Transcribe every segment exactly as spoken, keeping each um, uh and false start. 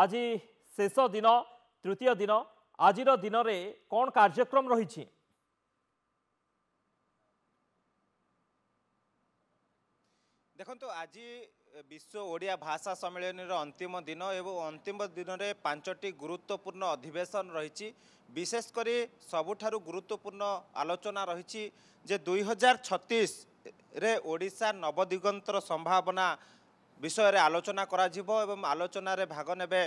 आज शेष दिन तृतीय दिन आज दिन में कौन कार्यक्रम रही देखो आज विश्व ओडिया भाषा सम्मेलन अंतिम दिन एवं अंतिम दिन में पांचटी गुरुत्वपूर्ण अधिवेशन रही विशेषकर सबुठारु गुरुत्वपूर्ण आलोचना रही जे दुई हजार छत्तीस रे ओडिशा नवदिगंतर संभावना विषय रे आलोचना करा जिवो एवं आलोचन रे भाग नेबे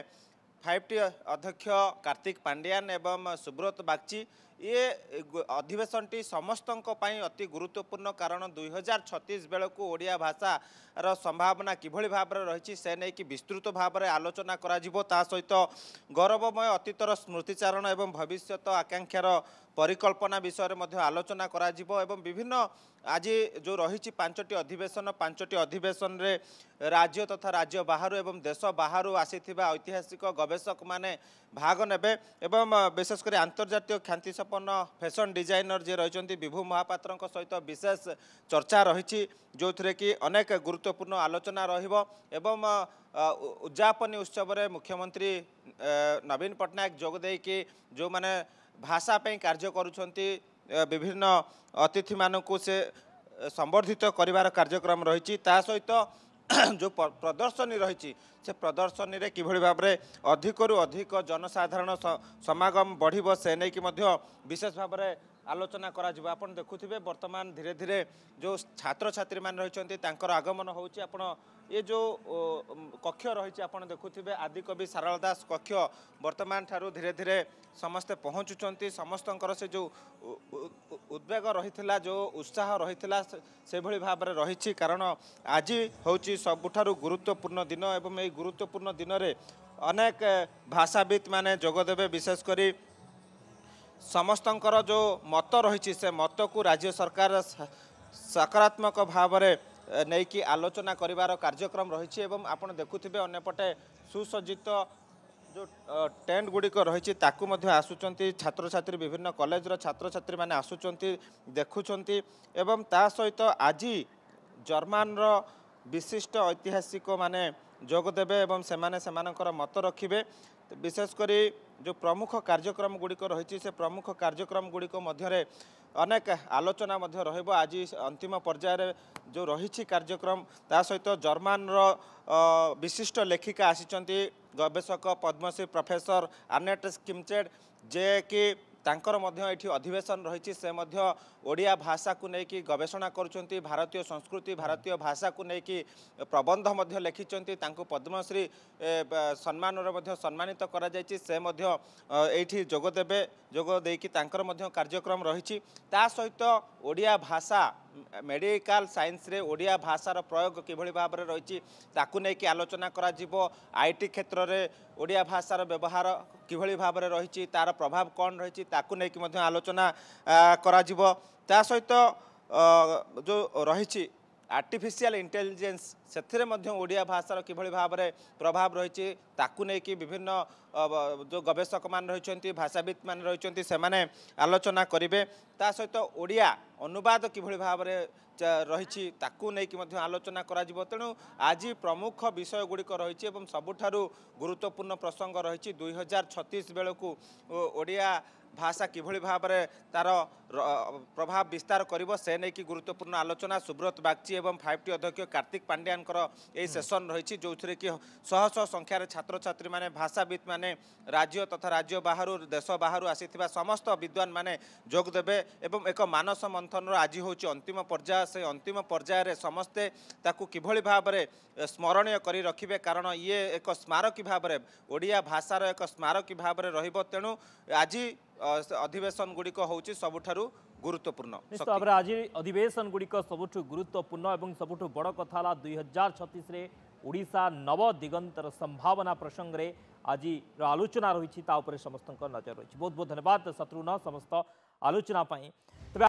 फाइव टी अध्यक्ष कार्तिक पांडियान एवं सुब्रत बाग्ची। ये अधिवेशन टी समस्तंक पई अति गुरुत्वपूर्ण कारण दुई हजार छत्तीस बेलकू ओडिया भाषा रो संभावना किभली भाव रे रही से नहीं कि विस्तृत भाव रे आलोचना करा जिवो ता सहित गौरवमय अतीतर स्मृतिचारण एवं भविष्यत आकांक्षार परिकल्पना विषय रे मध्य आलोचना करा जिवो एवं विभिन्न आज जो रही पांचटी अधिवेशन पांचटी अधिवेशन रे राज्य तथा राज्य बाहर एवं देश बाहर आसीथिबा ऐतिहासिक गवेषक माने भाग नेबे एवं विशेषकर अंतर्जातीय ख्यातिसंपन्न फैशन डिजाइनर जे रहिसंती विभू महापात्र सहित विशेष चर्चा रही जो थरे कि अनेक गुरुत्वपूर्ण आलोचना रहिबो एवं उद्यापन उत्सव रे मुख्यमंत्री नवीन पटनायक जोगदे कि जो माने भाषा पे कार्य करूछंती विभिन्न अतिथि मानकू से संबर्धित करिवार कार्यक्रम रही सहित जो प्रदर्शनी रही से प्रदर्शनी रे किभली भाव रे अधिक रु अधिक जनसाधारण समागम बढ़िबो से नै कि मध्य विशेष भाव रे आलोचना करा जिवो। आपण देखुथिबे वर्तमान धीरे धीरे जो छात्र छात्री मान रहिसंती तांकर आगमन होउची आपण ये जो कक्ष रही आप देखुवे आदिकवि सरळदास कक्ष वर्तमान ठारू धीरे धीरे समस्ते पहुँचुंट समस्तर से जो उद्वेग रही था जो उत्साह रही था से भली भाव में रही कारण आज हूँ सबुठारु गुरुत्वपूर्ण दिन एवं ये गुरुत्वपूर्ण दिन में अनेक भाषाविद माने जोगदेवे विशेषकर समस्तंकर जो मत रही से मत को राज्य सरकार सकारात्मक भाव में नहीं कि आलोचना करिवार कार्यक्रम रही एवं आपण देखुथिबे अन्यपटे सुसज्जित जो टेंट गुड़िक रही आसुचंती छात्र छात्री विभिन्न कॉलेज रो छात्र छात्री माने आसुचंती देखुचंती एवं ता सहित आज जर्मन रो विशिष्ट ऐतिहासिक माने जोग देबे एवं सेमाने सेमानकर मत रखिबे। विशेषकर जो प्रमुख कार्यक्रम गुड़िक रही से प्रमुख कार्यक्रम गुड़िक मध्यरे अनेक आलोचना मध्य रहिबो। आज अंतिम पर्यायर जो रही कार्यक्रम ता सहित जर्मन रो विशिष्ट लेखिका आसीचंती गवेषक पद्मश्री प्रोफेसर आनेट किमचेड जे कि तांकर मध्य एठी अधिवेशन रही से मध्य ओडिया भाषा को लेकिन गवेषणा करुँच भारतीय संस्कृति भारतीय भाषा को लेकिन प्रबंध मध्य लिखिंट पद्मश्री सम्मान मध्य सम्मानित करा जायछि से मध्य एठी जोगदेवे जोग देकी तांकर मध्य कार्यक्रम रही सहित ओडिया भाषा मेडिकल साइंस रे ओडिया भाषार प्रयोग किभली भाव में रही ताकू नेकी आलोचना करा जिवो। आईटी क्षेत्र रे ओडिया भाषार व्यवहार किभली भाव में रही तार प्रभाव कौन रही ताकू नेकी मध्य आलोचना करा जिवो। ता सहित जो रही आर्टिफिशियल इंटेलिजेंस से मध्य ओडिया भाषार किभली भाव में प्रभाव रही ताकू नेकी विभिन्न जो गवेषक मान रही भाषाविद मान रही से आलोचना करेंगे। ता सहित ओडिया अनुवाद किभली भाव में रही ताकू नेकी मध्य आलोचना करा जिवो। तेणु आज प्रमुख विषय गुड़िक रही एवं सबुठारु गुरुत्वपूर्ण प्रसंग रही दुई हजार छत्तीस बेलकू ओडिया भाषा किभली भाव में तार प्रभाव विस्तार करिबो से नै कि गुरुत्वपूर्ण आलोचना सुब्रत बाग्ची एवं फाइव टी अध्यक्ष कार्तिक पांडियान ये सेसन रही जो थी कि शह शह संख्यार छात्र छात्री माने भाषाविद माने राज्य तथा राज्य बाहर देश बाहर आसीथिबा समस्त विद्वान माने जोग देबे एवं एक मानस मंथन आज हूँ अंतिम पर्याय से अंतिम पर्याय रे समस्ते ताकू किभली भाव में स्मरणीय करी रखिबे कारण ये एक स्मारकी भाव में ओडिया भाषार एक स्मारकी भाव में रहिबो। तेणु आज अधिवेशन गुड़िक हूँ सबुठारु गुरुत्वपूर्ण निश्चित भाव में आज अधिवेशन गुड़िक सबुठु गुरुत्वपूर्ण एवं सबुठु बड़ कथा दुई हजार छत्तीस रे ओडिशा नव दिगंतर संभावना प्रसंग रे आज आलोचना रही समस्त नजर रही। बहुत बहुत धन्यवाद शत्रुघ्न समस्त आलोचना।